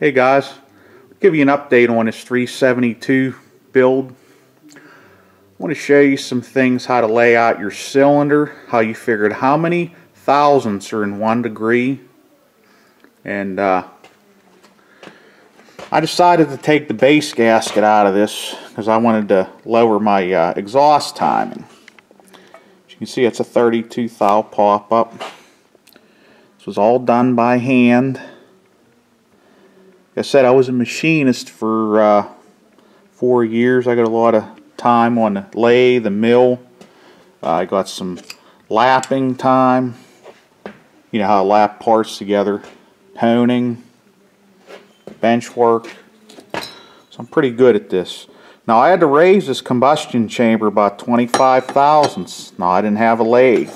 Hey guys, I'll give you an update on this 372 build. I want to show you some things how to lay out your cylinder, how you figured how many thousandths are in 1 degree, and I decided to take the base gasket out of this because I wanted to lower my exhaust timing. As you can see, it's a 32 thou pop up. This was all done by hand. Like I said, I was a machinist for 4 years. I got a lot of time on the lathe, the mill. I got some lapping time. You know how to lap parts together. Honing, bench work. So I'm pretty good at this. Now I had to raise this combustion chamber by 25 thousandths. Now I didn't have a lathe.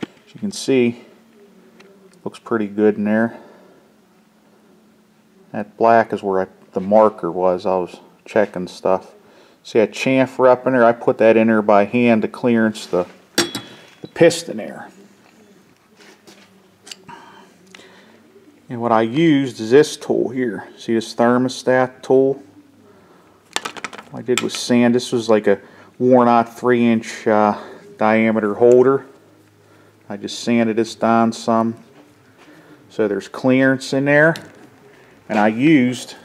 As you can see, looks pretty good in there. That black is where the marker was. I was checking stuff. See that chamfer up in there? I put that in there by hand to clearance the piston air. And what I used is this tool here. See this thermostat tool? All I did was sand. This was like a worn-out 3-inch diameter holder. I just sanded this down some, so there's clearance in there. And I used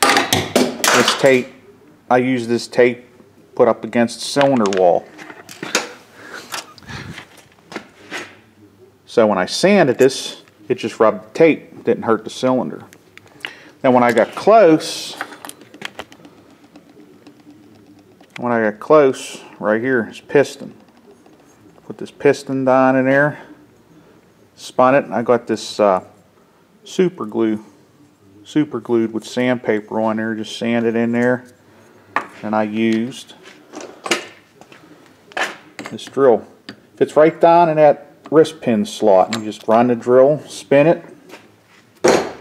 this tape. I used this tape put up against the cylinder wall. So when I sanded this, it just rubbed the tape. It didn't hurt the cylinder. Now when I got close, right here is piston. Put this piston down in there, spun it, and I got this super glued with sandpaper on there, just sand it in there, and I used this drill. Fits right down in that wrist pin slot. You just run the drill, spin it. A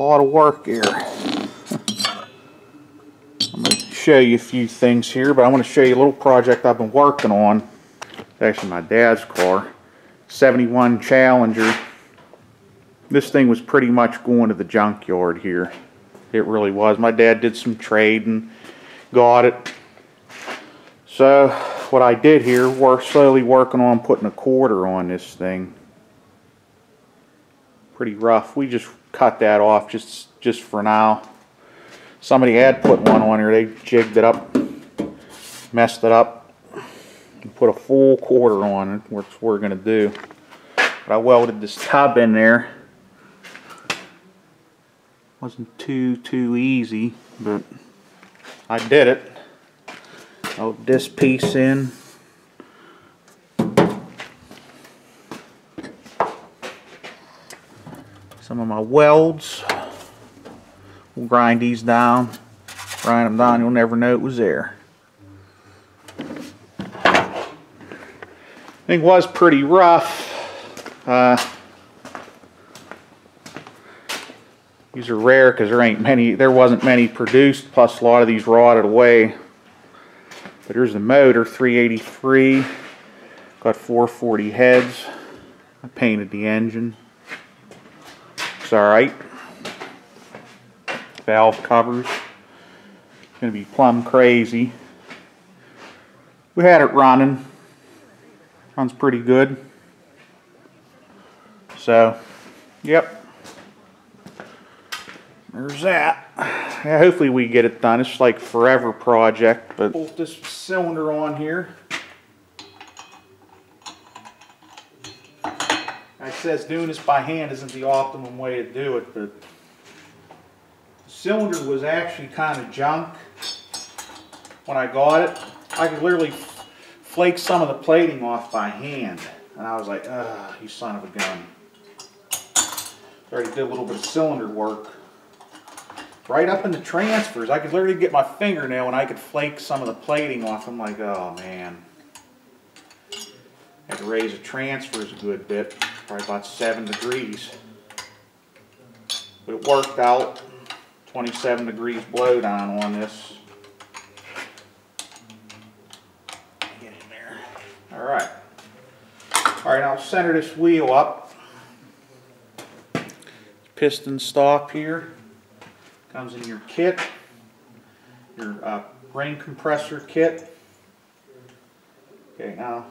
lot of work here. I'm going to show you a few things here, but I want to show you a little project I've been working on. It's actually my dad's car, 71 Challenger. This thing was pretty much going to the junkyard here. It really was. My dad did some trading, got it. So what I did here, we're slowly working on putting a quarter on this thing. Pretty rough. We just cut that off just for now. Somebody had put one on here. They jigged it up, messed it up, and put a full quarter on it, which we're going to do. But I welded this tub in there. Wasn't too easy, but I did it. I'll this piece in. Some of my welds. We'll grind these down. Grind them down, you'll never know it was there. Thing was pretty rough. These are rare because there wasn't many produced, plus a lot of these rotted away. But here's the motor, 383, got 440 heads. I painted the engine. It's alright. Valve covers. It's gonna be plumb crazy. We had it running. Runs pretty good. So, yep. There's that. Yeah, hopefully we get it done. It's like forever project, but bolt this cylinder on here. Like I says, doing this by hand isn't the optimum way to do it, but the cylinder was actually kind of junk when I got it. I could literally flake some of the plating off by hand, and I was like, "Ugh, you son of a gun!" Already did a little bit of cylinder work. Right up in the transfers, I could literally get my fingernail and I could flake some of the plating off. I'm like, oh man. Had to raise the transfers a good bit, probably about 7 degrees. But it worked out. 27 degrees blow down on this. Get in there. Alright. Alright, I'll center this wheel up. piston stop here. Comes in your kit, your rain compressor kit. Okay, now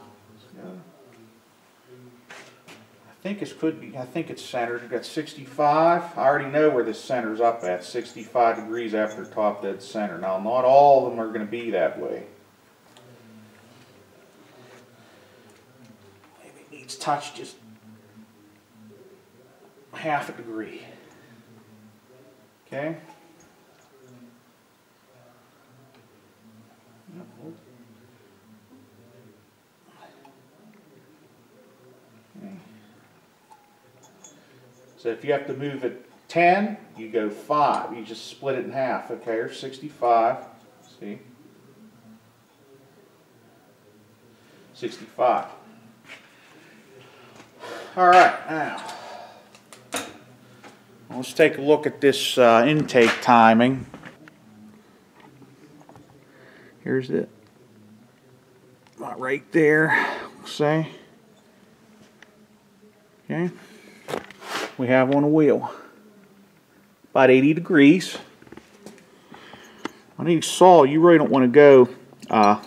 I think this could be, I think it's centered. We've got 65. I already know where this center's up at, 65 degrees after top dead center. Now, not all of them are going to be that way. Maybe it needs touch just half a degree. Okay. So if you have to move it 10, you go 5. You just split it in half. Okay, or 65. See? 65. Alright, now let's take a look at this intake timing. Here's it. About right there, we'll say. Okay. We have on a wheel about 80 degrees. On each saw, you really don't want to go,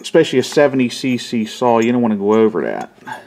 especially a 70cc saw, you don't want to go over that.